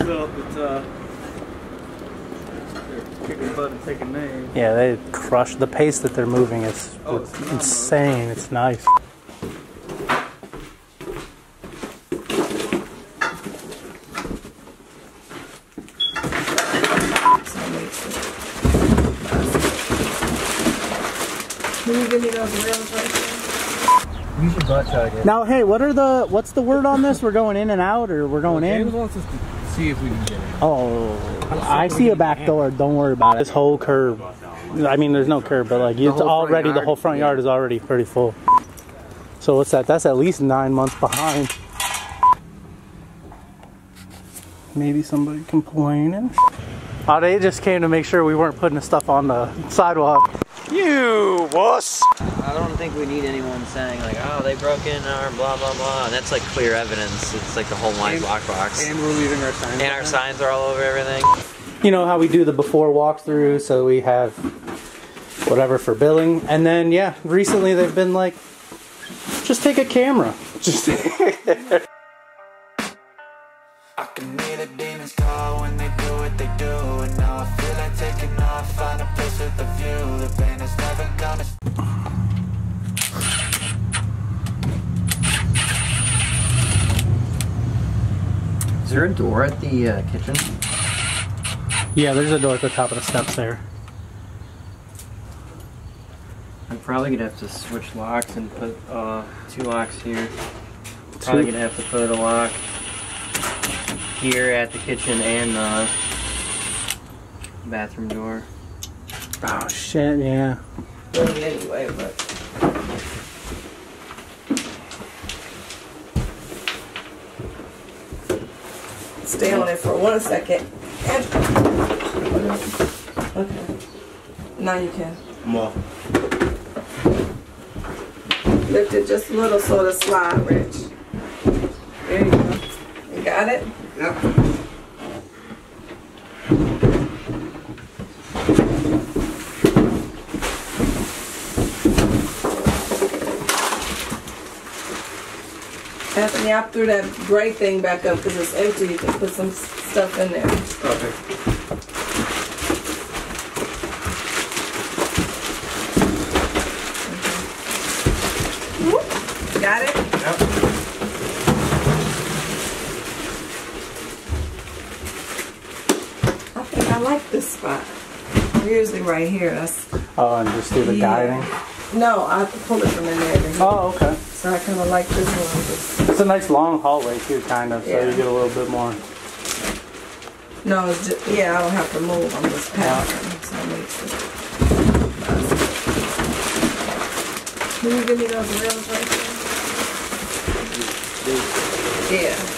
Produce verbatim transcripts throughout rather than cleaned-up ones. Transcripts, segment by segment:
Well, but, uh, they're kicking butt and taking names. Yeah, they crush the pace that they're moving. It's, oh, it's, it's insane. It's nice. You should butt chug it. Now, hey, what are the? What's the word on this? We're going in and out, or we're going well, James in? James wants us to see if we can get it. Oh, I see a back door. Don't worry about it. This whole curb. I mean, there's no curb, but like, it's already the whole front yard is already pretty full. So what's that? That's at least nine months behind. Maybe somebody complaining. Oh, they just came to make sure we weren't putting the stuff on the sidewalk. You wuss! I don't think we need anyone saying like, oh, they broke in our blah blah blah. And that's like clear evidence. It's like the whole wine block box. And we're leaving our signs. And our signs are all over everything. You know how we do the before walkthrough, so we have whatever for billing. And then yeah, recently they've been like, just take a camera. Just. I can hear the demons call when they do what they do, and now I feel like taking off, find a place with a view, the pain is never gonna stop. Is there a door at the uh, kitchen? Yeah, there's a door at the top of the steps there. I'm probably gonna have to switch locks and put uh, two locks here. Probably gonna have to put a lock here at the kitchen and the bathroom door. Oh shit, yeah. Well, anyway, but stay on it for one second. Okay. Now you can. More. Lift it just a little so the slide, Rich. There you go. You got it? Yep. Anthony, I threw that gray thing back up because it's empty. You can put some stuff in there. Okay. Usually right here. That's oh, and just do the yeah. guiding? No, I have to pull it from in there. Oh, okay. So I kind of like this one. It's a nice long hallway too, kind of, yeah. So you get a little bit more. No, it's just, yeah, I don't have to move. I'm just passing. Yeah. So it makes it. Can you give me those rails right there? Yeah.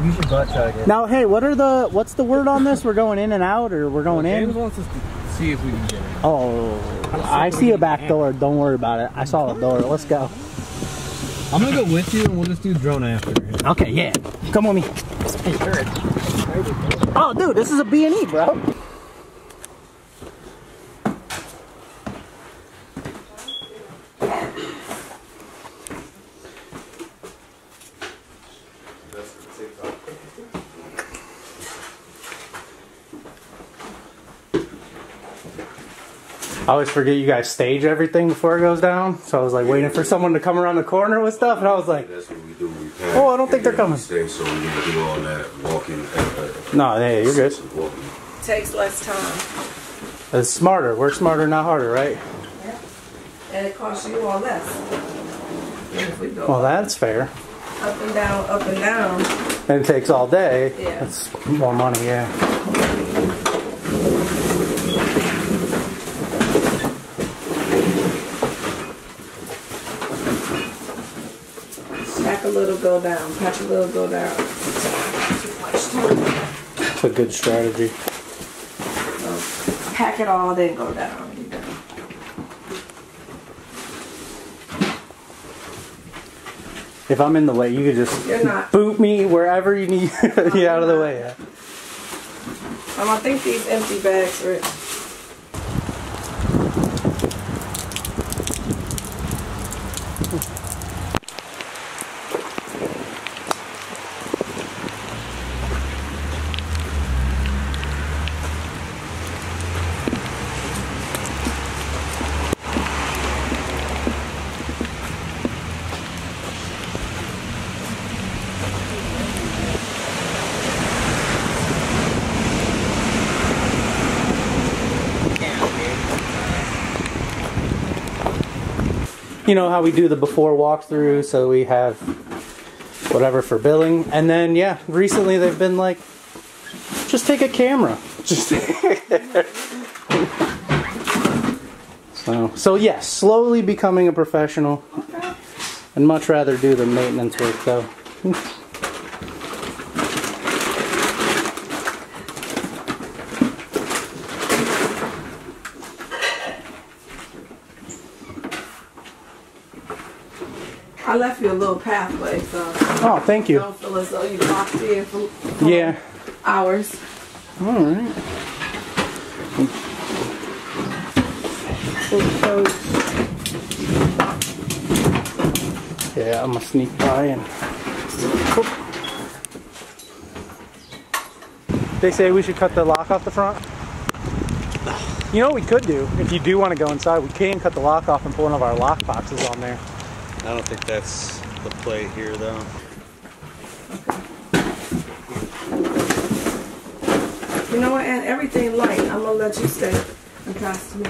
You should butt chug it. Now, hey, what are the? What's the word on this? We're going in and out, or we're going well, James in? James wants us to see if we can get it. Oh, I see a back door. Don't worry about it. I saw a door. Let's go. I'm gonna go with you, and we'll just do drone after. Okay, yeah. Come on me. Oh, dude, this is a B and E, bro. I always forget you guys stage everything before it goes down, so I was like waiting for someone to come around the corner with stuff, and I was like, oh, I don't think they're coming. Stage, so we're gonna do all that walking. No, hey, you're good. Takes less time. It's smarter. Work smarter, not harder, right? Yeah. And it costs you all less. If we go well, that's fair. Up and down, up and down. And it takes all day. Yeah. That's more money, yeah. A little go down, patch a little go down. That's a good strategy. So pack it all, then go down. You know. If I'm in the way, you could just boot me wherever you need to get out of the way. Yeah. Um, I think these empty bags are. you know how we do the before walkthrough, so we have whatever for billing. And then yeah, recently they've been like, just take a camera. Just so so yes, yeah, slowly becoming a professional. Okay. I'd much rather do the maintenance work though. I left you a little pathway, so oh, thank you. Don't feel as though you locked in for, for yeah. hours. All right. Yeah, I'm gonna sneak by and. Oop. They say we should cut the lock off the front. You know what we could do? If you do want to go inside, we can cut the lock off and put one of our lock boxes on there. I don't think that's the play here, though. You know what, Aunt? Everything light. I'm gonna let you stay and pass to me.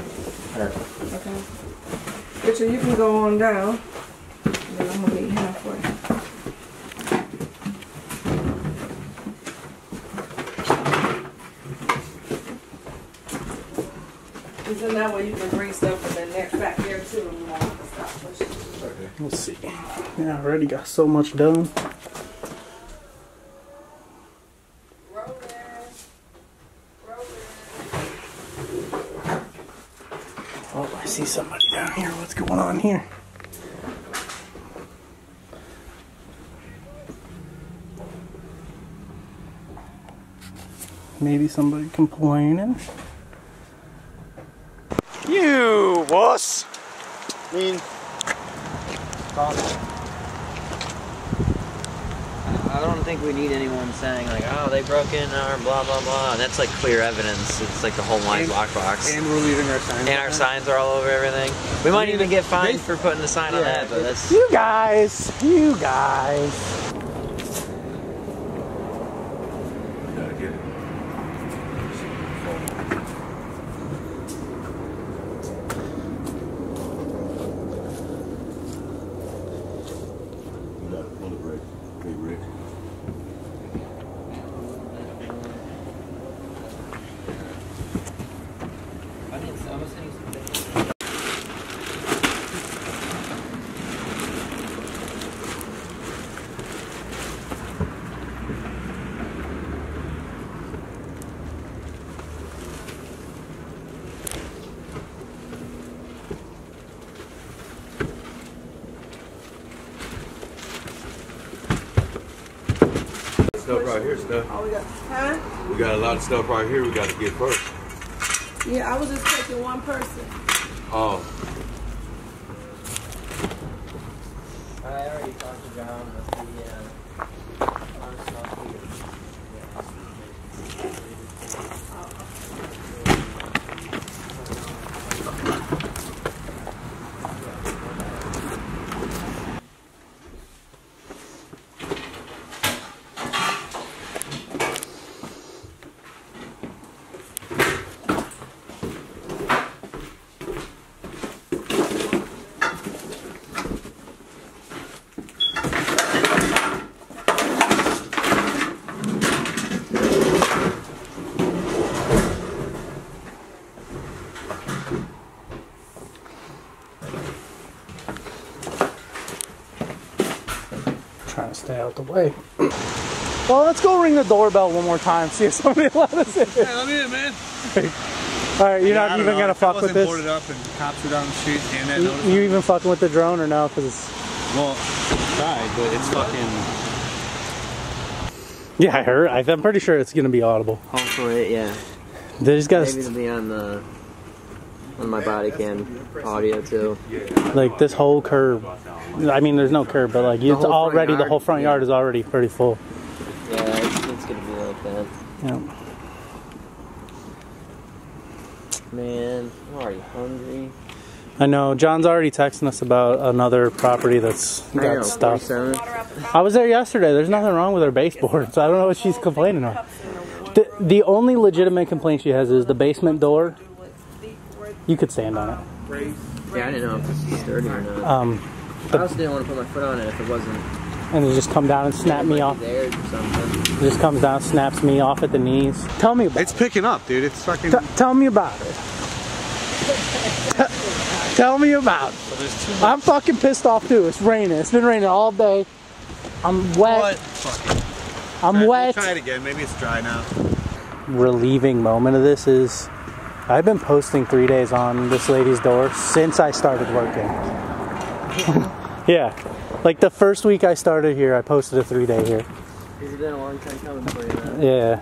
Perfect. Okay. Richard, you can go on down. Then I'm gonna meet him for you. Isn't that way you can bring stuff from the neck back there too? And you want to stop pushing. Okay. Let's see. Yeah, I already got so much done. See somebody down here. What's going on here? Maybe somebody complaining. You wuss! I mean, I don't think we need anyone saying like, oh, they broke in or blah blah blah. And that's like clear evidence. It's like the whole wine block box. And we're leaving our signs. And our signs are all over everything. We might even get fined for putting the sign on that, but that's you guys. You guys. Stuff right here, stuff. Oh, we got, huh? We got a lot of stuff right here we got to get first. Yeah, I was just taking one person. Oh. I already talked to John about the uh, our stuff here. Trying to stay out the way. Well, let's go ring the doorbell one more time, see if somebody let us in. Hey, let me in, man. All right, you're yeah, not even know. gonna if fuck with this. Boarded up and cops were down the street and that you, notice you even fucking with the drone or no? Because it's well, it's died, but it's fucking. Yeah, I heard. I'm pretty sure it's gonna be audible. Hopefully, yeah. They just got. Maybe it'll be on the on my body cam audio too. Like this whole curb. I mean, there's no curb, but like it's already the whole front yard is already pretty full. Yeah, it's, it's gonna be like that. Yeah. Man, I'm already hungry. I know. John's already texting us about another property that's got stuff. I was there yesterday. There's nothing wrong with her baseboard, so I don't know what she's complaining about. The, the only legitimate complaint she has is the basement door. You could stand on it. Yeah, I didn't know if this was sturdy or not. Um, I also didn't want to put my foot on it if it wasn't. And you just come down and snap me off. There or something. It just comes down, snaps me off at the knees. Tell me about it. It's picking up, dude. It's fucking. T tell me about it. Tell me about it. So I'm fucking pissed off too. It's raining. It's been raining all day. I'm wet. Fuck it. I'm right, wet. We'll try it again. Maybe it's dry now. Relieving moment of this is, I've been posting three days on this lady's door since I started working. Yeah, like the first week I started here, I posted a three day here. It's been a long time coming for you, man. Yeah.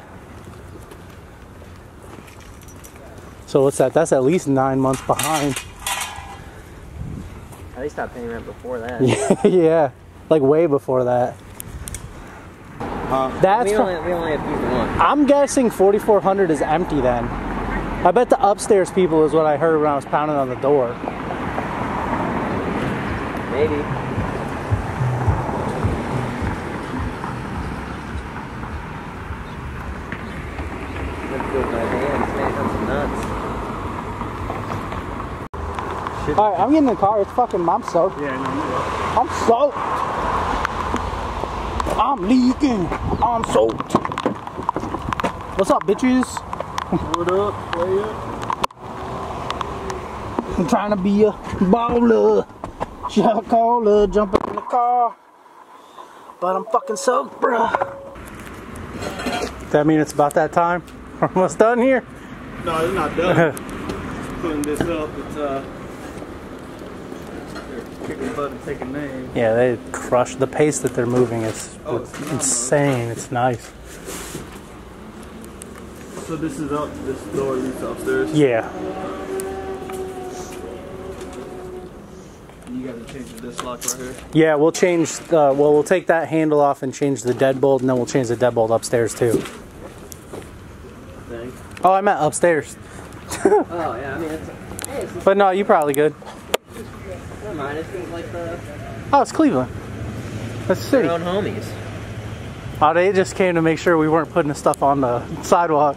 So what's that? That's at least nine months behind. At least I paid rent before that. Yeah, like way before that. Uh, That's we, only, we only have people one. I'm guessing forty-four hundred is empty then. I bet the upstairs people is what I heard when I was pounding on the door. Maybe. Let's do it with my hands, man. I'm some nuts. Shit. All right, I'm getting in the car. It's fucking, I'm soaked. Yeah, no, I'm soaked. I'm leaking. I'm soaked. What's up, bitches? What up, player? I'm trying to be a baller, shot caller, jumping in the car, but I'm fucking soaked, bruh. Does that mean it's about that time? We're almost done here? No, it's not done. Just putting this up, it's uh, they're kicking butt and taking names. Yeah, they crush the pace that they're moving. It's, oh, it's, it's insane. It's nice. So this is up, this door leads upstairs? Yeah. You gotta change this lock right here? Yeah, we'll change, uh, well, we'll take that handle off and change the deadbolt, and then we'll change the deadbolt upstairs too. Thanks. Oh, I meant upstairs. Oh, yeah, I mean, it's, hey, it's but no, you're probably good. Never mind, it seems like the... Oh, it's Cleveland. That's the city. Their own homies. Oh, they just came to make sure we weren't putting the stuff on the sidewalk.